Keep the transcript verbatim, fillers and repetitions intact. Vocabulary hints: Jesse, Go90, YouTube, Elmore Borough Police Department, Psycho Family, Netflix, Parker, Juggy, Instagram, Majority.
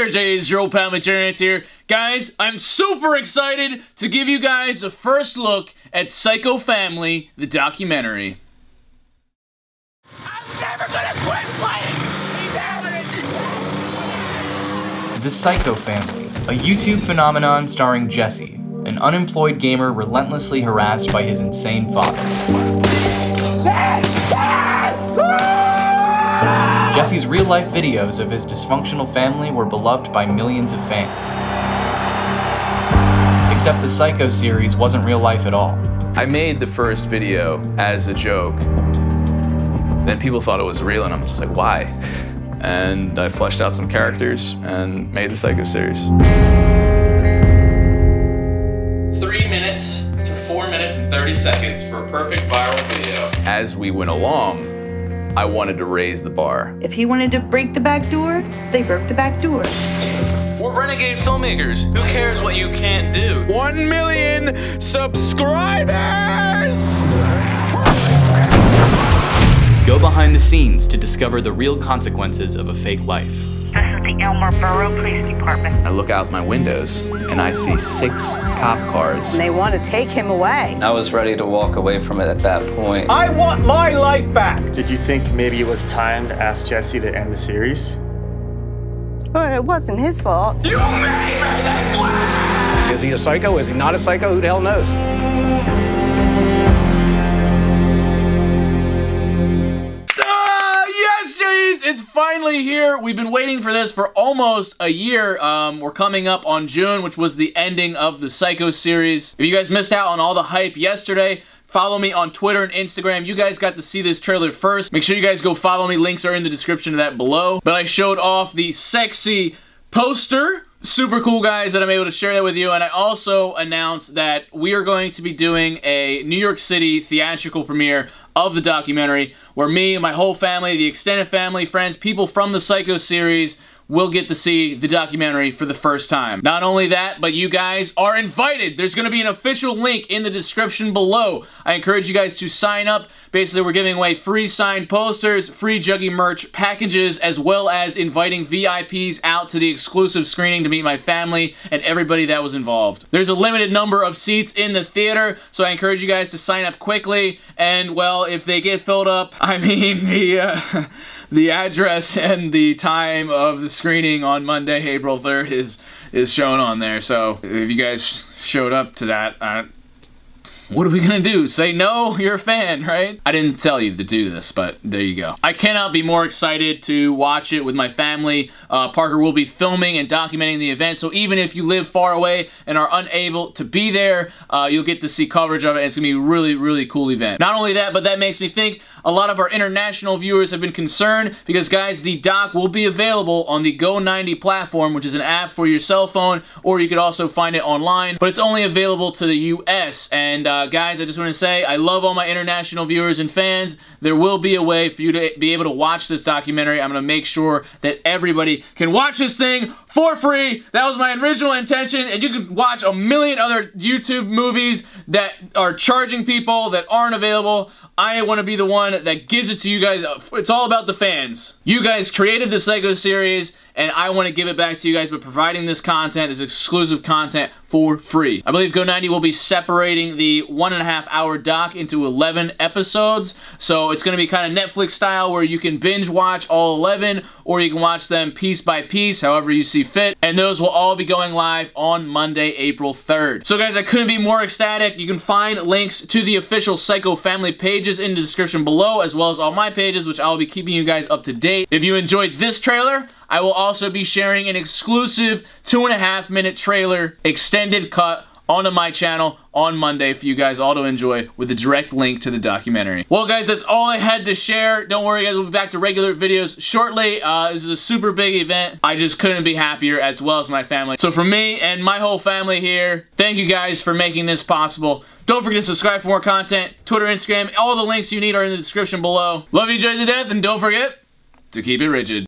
there, Jay, it's your old pal Majority here. Guys, I'm super excited to give you guys a first look at Psycho Family, the documentary. I'm never gonna quit playing! The Psycho Family, a YouTube phenomenon starring Jesse, an unemployed gamer relentlessly harassed by his insane father. Jesse's real-life videos of his dysfunctional family were beloved by millions of fans. Except the Psycho series wasn't real life at all. I made the first video as a joke. Then people thought it was real and I'm just like, why? And I fleshed out some characters and made the Psycho series. Three minutes to four minutes and thirty seconds for a perfect viral video. As we went along, I wanted to raise the bar. If he wanted to break the back door, they broke the back door. We're renegade filmmakers. Who cares what you can't do? One million subscribers! Go behind the scenes to discover the real consequences of a fake life. This is the Elmore Borough Police Department. I look out my windows and I see six cop cars. They want to take him away. I was ready to walk away from it at that point. I want my life back! Did you think maybe it was time to ask Jesse to end the series? Well, it wasn't his fault. You made me this way! Is he a psycho? Is he not a psycho? Who the hell knows? It's finally here. We've been waiting for this for almost a year. Um, we're coming up on June, which was the ending of the Psycho series. If you guys missed out on all the hype yesterday, follow me on Twitter and Instagram. You guys got to see this trailer first. Make sure you guys go follow me. Links are in the description of that below. But I showed off the sexy poster. Super cool, guys, that I'm able to share that with you. And I also announced that we are going to be doing a New York City theatrical premiere of the documentary where me and my whole family, the extended family, friends, people from the Psycho series will get to see the documentary for the first time. Not only that, but you guys are invited. There's gonna be an official link in the description below. I encourage you guys to sign up. Basically, we're giving away free signed posters, free Juggy merch packages, as well as inviting V I Ps out to the exclusive screening to meet my family and everybody that was involved. There's a limited number of seats in the theater, so I encourage you guys to sign up quickly, and well, if they get filled up, I mean, the, uh, the address and the time of the screening on Monday, April third is, is shown on there, so if you guys showed up to that, I what are we gonna do? Say no, you're a fan, right? I didn't tell you to do this, but there you go. I cannot be more excited to watch it with my family. Uh, Parker will be filming and documenting the event, so even if you live far away and are unable to be there, uh, you'll get to see coverage of it. It's gonna be a really, really cool event. Not only that, but that makes me think a lot of our international viewers have been concerned because, guys, the doc will be available on the Go ninety platform, which is an app for your cell phone, or you could also find it online, but it's only available to the U S, and uh, Uh, guys, I just want to say I love all my international viewers and fans. There will be a way for you to be able to watch this documentary. I'm going to make sure that everybody can watch this thing for free. That was my original intention, and you can watch a million other YouTube movies that are charging people that aren't available. I want to be the one that gives it to you guys. It's all about the fans. You guys created the Psycho series, and I want to give it back to you guys by providing this content, this exclusive content, for free. I believe Go ninety will be separating the one and a half hour doc into eleven episodes, so it's going to be kind of Netflix style where you can binge watch all eleven, or you can watch them piece by piece, however you see fit, and those will all be going live on Monday, April third. So guys, I couldn't be more ecstatic. You can find links to the official Psycho Family pages in the description below, as well as all my pages, which I'll be keeping you guys up to date. If you enjoyed this trailer, I will also be sharing an exclusive two and a half minute trailer extended cut onto my channel on Monday for you guys all to enjoy with a direct link to the documentary. Well, guys, that's all I had to share. Don't worry, guys, we'll be back to regular videos shortly. Uh, this is a super big event. I just couldn't be happier, as well as my family. So for me and my whole family here, thank you guys for making this possible. Don't forget to subscribe for more content. Twitter, Instagram, all the links you need are in the description below. Love you guys to death, and don't forget to keep it rigid.